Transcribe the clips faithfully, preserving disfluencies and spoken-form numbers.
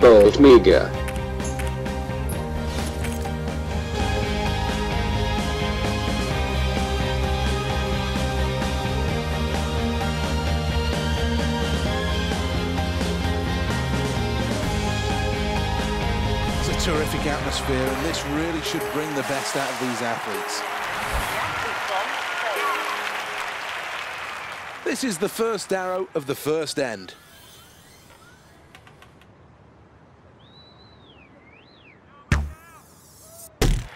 BOLTmega. It's a terrific atmosphere, and this really should bring the best out of these athletes. This is the first arrow of the first end.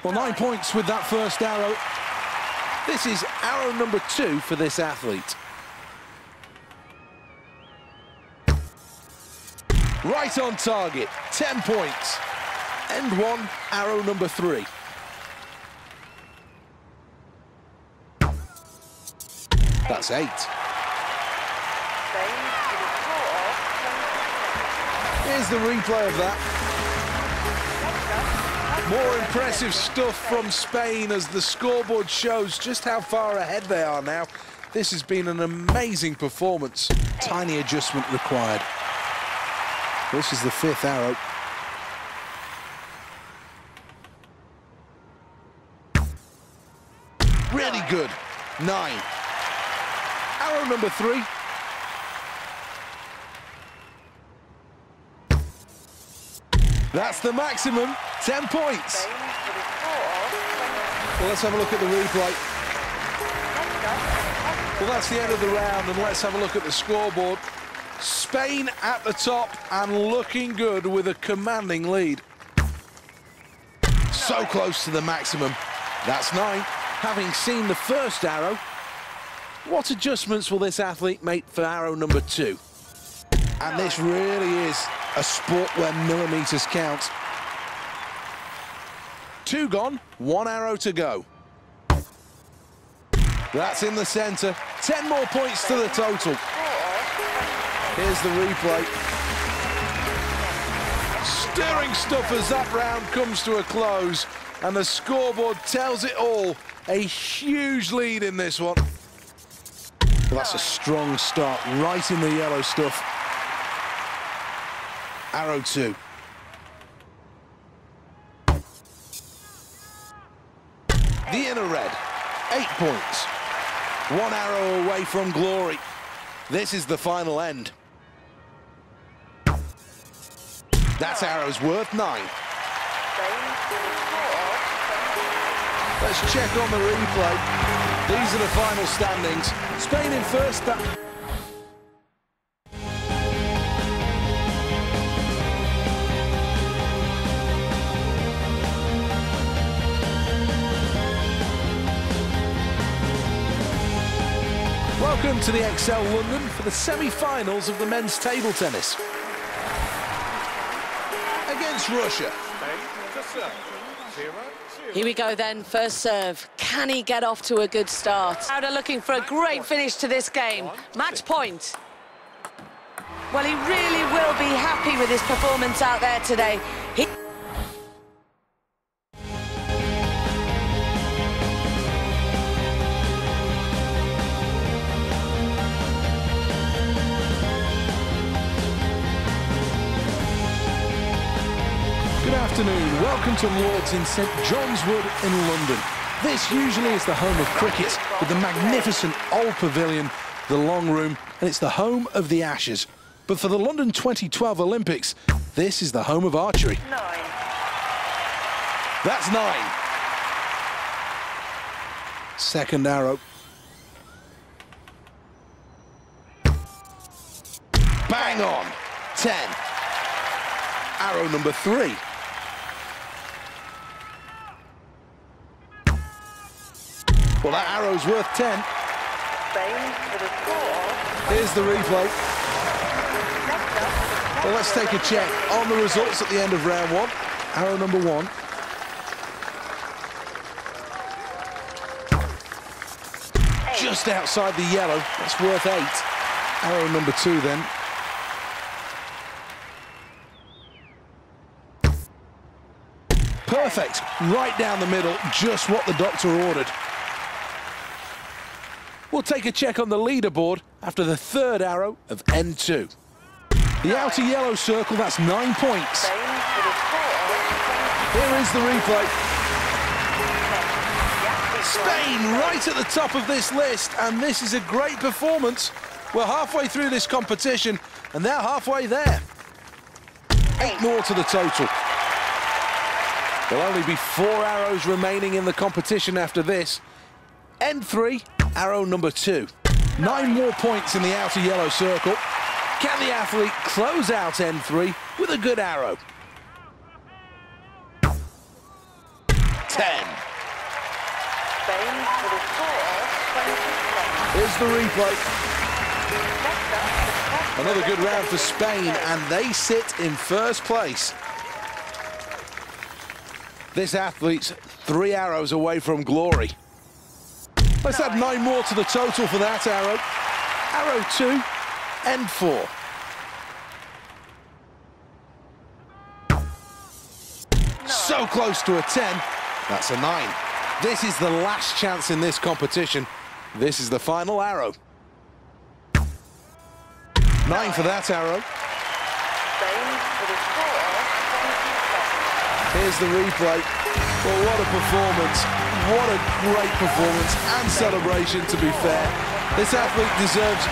Well, nine points with that first arrow. This is arrow number two for this athlete. Right on target, ten points. End one, arrow number three. That's eight. Here's the replay of that. More impressive stuff from Spain as the scoreboard shows just how far ahead they are now. This has been an amazing performance. Tiny adjustment required. This is the fifth arrow. Really good. Nine. Arrow number three. That's the maximum, ten points. Well, let's have a look at the replay. Well, that's the end of the round, and let's have a look at the scoreboard. Spain at the top and looking good with a commanding lead. So close to the maximum. That's nine. Having seen the first arrow, what adjustments will this athlete make for arrow number two? And this really is a sport where millimetres count. Two gone, one arrow to go. That's in the centre. Ten more points to the total. Here's the replay. Stirring stuff as that round comes to a close, and the scoreboard tells it all. A huge lead in this one. Well, that's a strong start, right in the yellow stuff. Arrow two. The inner red, eight points. One arrow away from glory. This is the final end. That's arrows worth nine. Let's check on the replay. These are the final standings. Spain in first. Welcome to the Excel London for the semi-finals of the men's table tennis. Against Russia. Here we go then, first serve. Can he get off to a good start? Crowder looking for a great finish to this game. Match point. Well, he really will be happy with his performance out there today. He Good afternoon, welcome to Lords in St John's Wood in London. This usually is the home of cricket, with the magnificent old pavilion, the long room, and it's the home of the Ashes. But for the London twenty twelve Olympics, this is the home of archery. Nine. That's nine. Second arrow. Bang on. Ten. Arrow number three. Well, that arrow's worth ten. Here's the replay. Well, let's take a check on the results at the end of round one. Arrow number one. Just outside the yellow. That's worth eight. Arrow number two, then. Perfect. Right down the middle. Just what the doctor ordered. We'll take a check on the leaderboard after the third arrow of end two. The outer yellow circle, that's nine points. Here is the replay. Spain right at the top of this list, and this is a great performance. We're halfway through this competition, and they're halfway there. eight nil to the total. There'll only be four arrows remaining in the competition after this. End three, arrow number two. Nine more points in the outer yellow circle. Can the athlete close out end three with a good arrow? ten. Here's the replay. Another good round for Spain, and they sit in first place. This athlete's three arrows away from glory. Let's add nine more to the total for that arrow. Arrow two and four. So close to a ten. That's a nine. This is the last chance in this competition. This is the final arrow. Nine for that arrow. Here's the replay. Well, what a performance. What a great performance and celebration, to be fair. This athlete deserves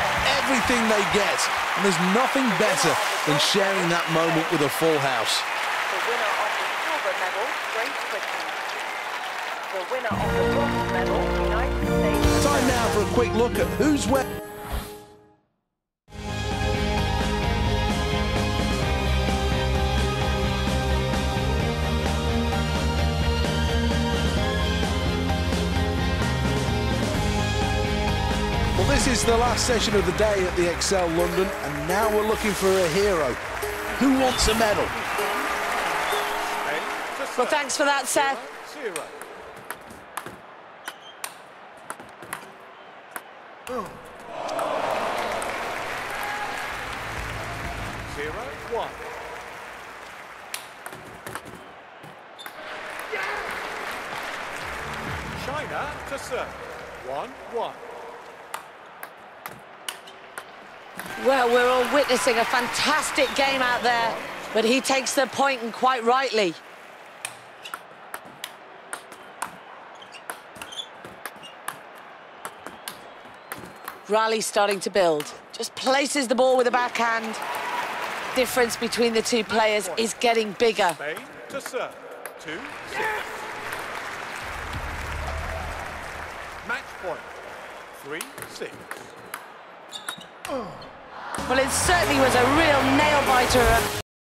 everything they get, and there's nothing better than sharing that moment with a full house. The winner of the silver medal, Great Britain. The winner of the bronze medal, United States. Time now for a quick look at who's where. Well, this is the last session of the day at the Excel London, and now we're looking for a hero. Who wants a medal? Well, thanks for that, Seth. See you, right. Zero, one. Yeah. China to serve. One, one. Well, we're all witnessing a fantastic game out there, but he takes the point, and quite rightly. Rally starting to build. Just places the ball with a backhand. Difference between the two players is getting bigger. Spain to serve. Two, six. Yes. Match point. Three, six. Oh. Well, it certainly was a real nail-biter.